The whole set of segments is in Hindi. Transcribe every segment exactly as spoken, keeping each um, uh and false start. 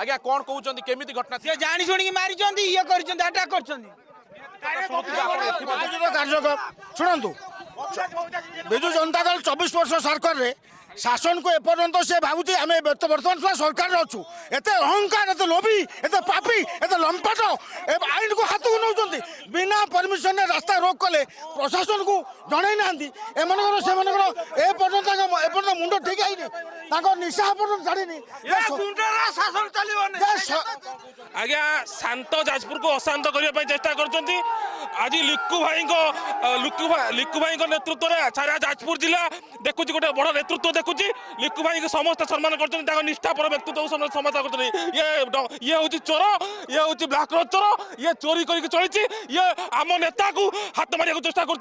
आज्ञा कौन कहते केमी घटना सी जाणी शुणी मारी ये अटैक कर शुणु विजु जनता दल चौबीस वर्ष सरकार रे शासन को एपर्यंत से भावुती आम बर्तमान सुधा सरकार अच्छू एते अहंकार एते लोभी एते पापी एते लंपट आईन को हाथ को नौकरी बिना परमिशन रास्ता रोक कले प्रशासन को जनई ना एपर्यंत मुंड ठीक है निशा छाड़ी शासन आज्ञा शांत जाजपुर को अशांत करने चेष्टा कर आज लिकु भाई लिकु लिकु भाई नेतृत्व में सारा जाजपुर जिला देखु गोटे बड़ नेतृत्व देखु लिकु भाई समस्त सम्मान कर निष्ठापर व्यक्तित्व सम्मान कर ये हूँ चोर ये हूँ ब्लाक रोड चोर ये चोरी कर चलती ये आम नेता को हाथ मारे चेष्टा कर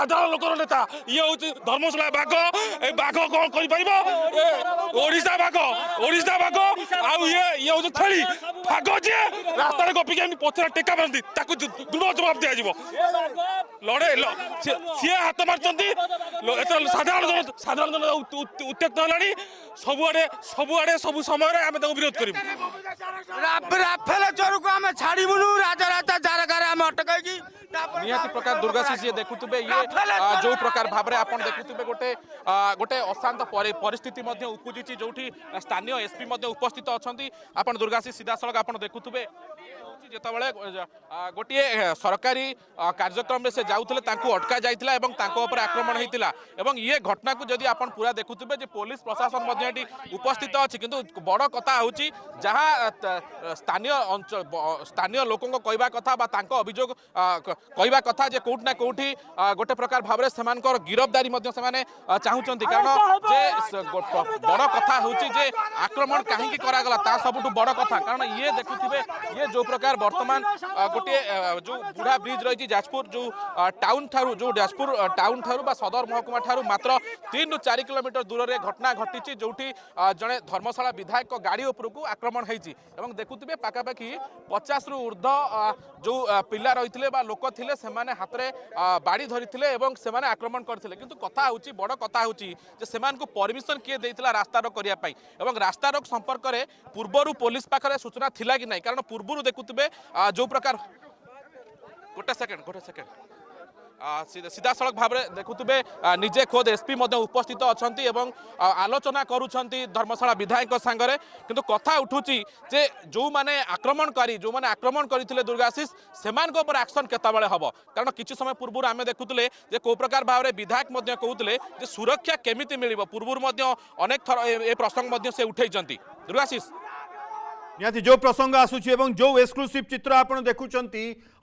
साधारण लोकर नेता ये हूँ धर्मशाला बाघ ए बाघ कौन करा बाघ ओडा बाघ आउ ये ये हूँ छेली फाग जे रास्तार गपिके पथर टेका मारती दृढ़ जवाब दिया लड़े सी हाथ मार्चती साधारण साधारण जन उत्त्यक्त है सबुआड़े सबुआड़े सब समय आम विरोध कर राफेल चोर को आम छाड़बुनु राजराता जारगार आम अटकाई निहाती प्रकार दुर्गाशी जी देखुबे ये जो प्रकार भाव में आपड़ देखुबे गोटे गोटे अशांत परिस्थिति उपजुची जो स्थानीय एसपी उपस्थित अच्छा आप दुर्गाशी सीधा सड़क आप देखुबे जितेबाला गोटे सरकारी कार्यक्रम से जाते अटका जाता और आक्रमण होता है ये घटना को जब आप पूरा देखुबे जो पुलिस प्रशासन ये उपस्थित अच्छी किंतु बड़ कथा हूँ जहाँ स्थानीय स्थानीय लोक कहवा कथा अभियोग कहवा कथा जे कोठना कोठी गोटे प्रकार भाव में से गिरफ्तारी चाहूँगी कारण जे बड़ कथा हूँ जे आक्रमण कहीं करागला सब बड़ कथा कारण ये देखुबे ये जो प्रकार बर्तमान गोटे जो बुढ़ा ब्रिज रही जाजपुर जो टाउन थारू जो जाजपुर टाउन थारू सदर महकुमा ठारू मात्र तीन रु चार किलोमीटर दूर से घटना घटी जो जड़े धर्मशाला विधायक गाड़ी उपरकू आक्रमण होती देखुबे पखापाखि पचास रु ऊर्ध जो पिला रही लोक थे से हाथ में बाड़ी धरी आक्रमण करते कि कथा हूँ बड़ कथा हूँ परमिशन किए देता रास्ता रोक करने रास्ता रोक संपर्क में पूर्वर पुलिस पाखे सूचना थिला कि नहीं कारण पूर्व देखुबे जो प्रकार गोटे सेकेंड गोटे सेकेंड सीधा सड़क भाव में देखुबे निजे खोद एसपी उपस्थित अच्छा एवं आलोचना करुँच धर्मशाला विधायक सांगरे किंतु कथा उठूची जे जो माने आक्रमणकारी जो माने आक्रमण करते दुर्गाशीष से एक्शन केतबेले हम कारण किसी समय पूर्व आम देखुले कौ प्रकार भाव में विधायक कहते सुरक्षा केमिति मिल पूर्व अनेक थर ए प्रसंग से उठाई दुर्गाशीष निहाती जो प्रसंग आसूची एवं जो एक्सक्लूसिव चित्र आपन देखुचंती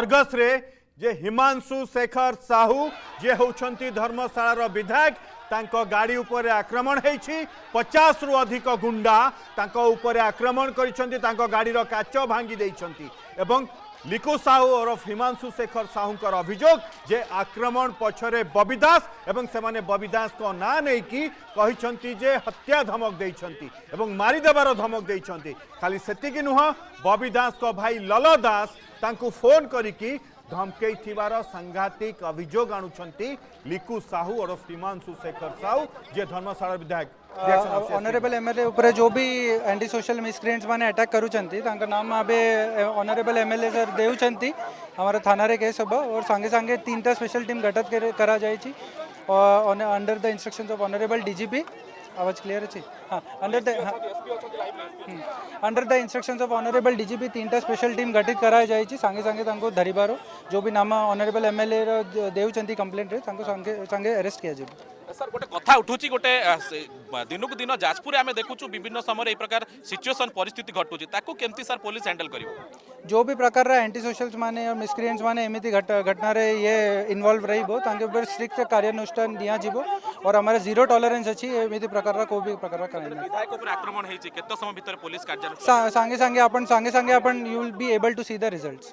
अर्गस रे जे हिमांशु शेखर साहू जे होउचंती धर्मशाला विधायक तांको गाड़ी उपरे आक्रमण होईछि पचास रु अधिक गुंडा तांको उपरे आक्रमण करिसंती तांको गाड़ी रो काच भांगी देइसंती एवं लिकु साहू ओरफ हिमांशु शेखर साहूंकर अभियोग जे आक्रमण पछरे बॉबी दास एवं सेमाने बॉबी दास को ना नहीं कि कहिसंती जे हत्या धमक देइसंती एवं मारी देबार धमक देइसंती खाली सेतिकि नुह बॉबी दास को भाई ललो दास तांको फोन करिकि धमकई थिबार सांघातिक अभियोग आनुछंती लिकु साहू और हिमांशु शेखर साहू जे धर्मशाला विधायक ऑनरेबल एमएलए ऊपर जो भी एंटी सोशल मिसक्रिएंट्स माने अटैक करूछंती तांका नाम आबे ऑनरेबल एमएलए सर देउछंती हमारा थाना रे केस होबो और संगे संगे तीन टा स्पेशल टीम गठित करा जाईची और under the instructions of honourable DGP आवाज क्लियर अच्छी हाँ under the under the instructions of honourable DGP तीन टा स्पेशल टीम गठित कराई जाए संगे संगे तांको धरिबारो जो भी नाम ऑनरेबल एमएलए रो देउचंती कंप्लेंट रे तांको संगे संगे अरेस्ट किया जाए सर गोटे कथा उठूची गोटे दिन को दिन जाजपुर आम देखु विभिन्न समय ये प्रकार सिचुएशन परिस्थिति घटुची ताकू केमती सर पुलिस हैंडल करिवो जो भी प्रकार रा एंटी सोशल्स माने और मिसक्रिएंट्स माने एमिति घटना रे ये इन्वॉल्व रहिबो तांके ऊपर स्ट्रिक्ट कार्यानुष्ठान दिया जिवो और हमारा जीरो टॉलरेंस अछि एमिति प्रकार रा को भी प्रकार रा करना विधायक ऊपर आक्रमण हेछि केतो समय भीतर पुलिस कार्यानुष्ठान संगे संगे अपन संगे संगे अपन you will be able to see the results